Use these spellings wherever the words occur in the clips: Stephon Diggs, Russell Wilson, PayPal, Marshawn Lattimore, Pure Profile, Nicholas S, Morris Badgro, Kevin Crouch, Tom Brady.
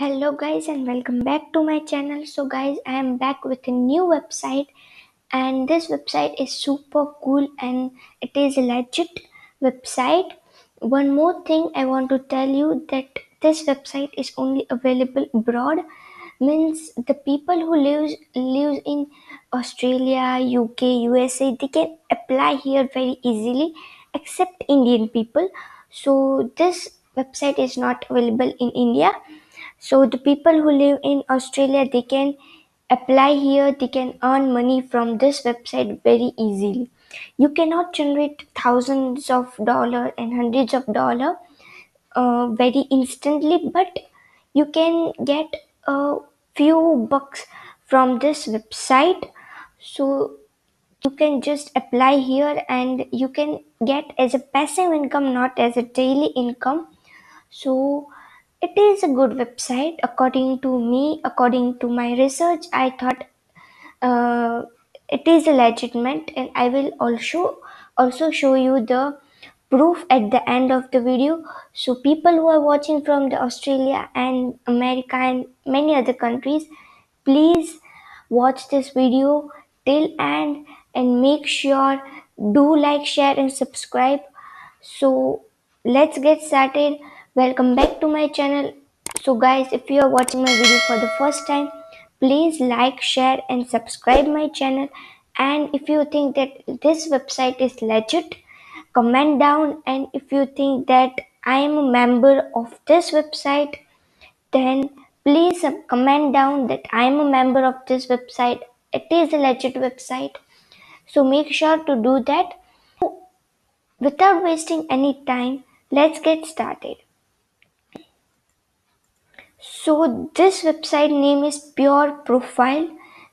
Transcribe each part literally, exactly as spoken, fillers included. Hello guys and welcome back to my channel. So guys, I am back with a new website, and this website is super cool and it is a legit website. One more thing I want to tell you, that this website is only available abroad, means the people who lives lives in Australia, U K, U S A, they can apply here very easily, except Indian people. So this website is not available in India. So the people who live in Australia, they can apply here, they can earn money from this website very easily. You cannot generate thousands of dollars and hundreds of dollars uh, very instantly, but you can get a few bucks from this website. So you can just apply here and you can get as a passive income, not as a daily income. So it is a good website according to me, according to my research. I thought uh, it is a legitimate, and I will also also show you the proof at the end of the video. So people who are watching from the Australia and America and many other countries, please watch this video till end and make sure do like, share and subscribe. So let's get started. Welcome back to my channel. So guys, if you are watching my video for the first time, please like, share and subscribe my channel. And if you think that this website is legit, comment down. And if you think that I am a member of this website, then please comment down that I am a member of this website. It is a legit website. So make sure to do that. Without wasting any time, let's get started. So this website name is Pure Profile.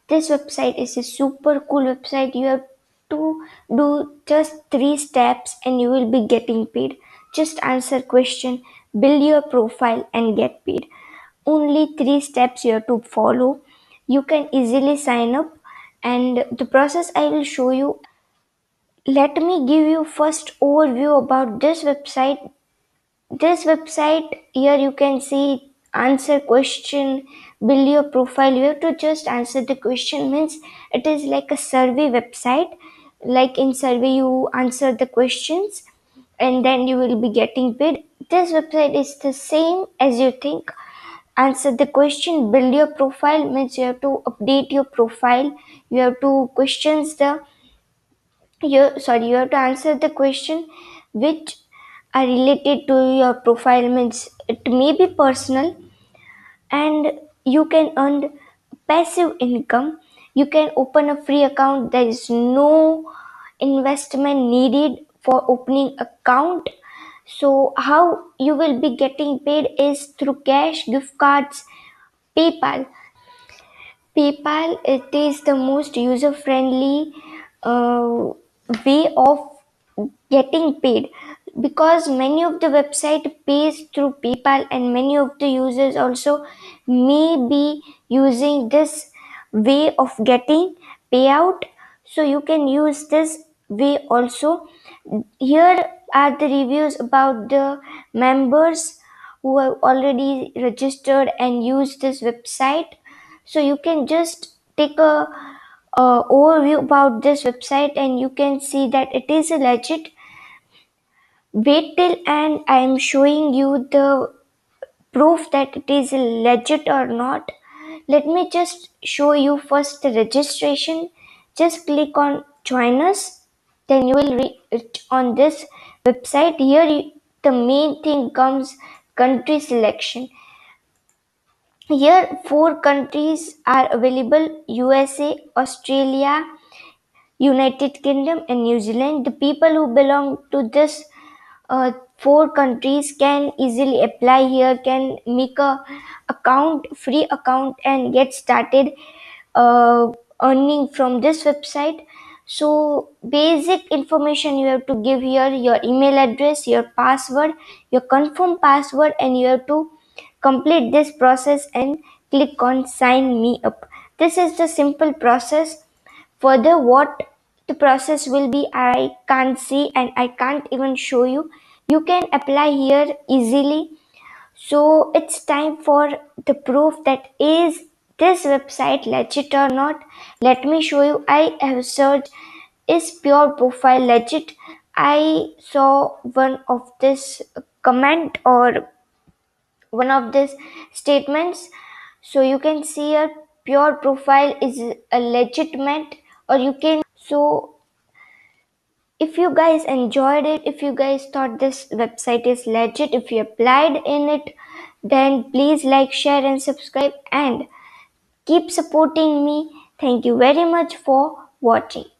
This website is a super cool website. You have to do just three steps and you will be getting paid. Just answer question, build your profile and get paid. Only three steps you have to follow. You can easily sign up, and the process I will show you. Let me give you first overview about this website. This website, here you can see answer question, build your profile. You have to just answer the question, means it is like a survey website. Like in survey you answer the questions and then you will be getting paid. This website is the same as you think. Answer the question, build your profile, means you have to update your profile. You have to questions the you sorry you have to answer the question which are related to your profile, means it may be personal. And you can earn passive income. You can open a free account. There is no investment needed for opening account. So how you will be getting paid is through cash, gift cards, PayPal. PayPal, it is the most user friendly uh, way of getting paid, because many of the website pays through PayPal and many of the users also may be using this way of getting payout. So you can use this way also. Here are the reviews about the members who have already registered and used this website. So you can just take a Uh, overview about this website, and you can see that it is a legit. Wait till and I am showing you the proof that it is legit or not. Let me just show you first the registration. Just click on join us, then you will reach on this website. Here you, the main thing comes country selection. Here four countries are available: U S A, Australia, United Kingdom and New Zealand. The people who belong to this uh, four countries can easily apply here, can make a account, free account and get started uh, earning from this website. So basic information you have to give here: your email address, your password, your confirm password, and you have to complete this process and click on sign me up. This is the simple process. Further, what the process will be, I can't see and I can't even show you. You can apply here easily. So it's time for the proof that is this website legit or not. Let me show you. I have searched is Pure Profile legit. I saw one of this comment or one of these statements. So you can see here Pure Profile is a legitimate, or you can. So if you guys enjoyed it, if you guys thought this website is legit, if you applied in it, then please like, share and subscribe and keep supporting me. Thank you very much for watching.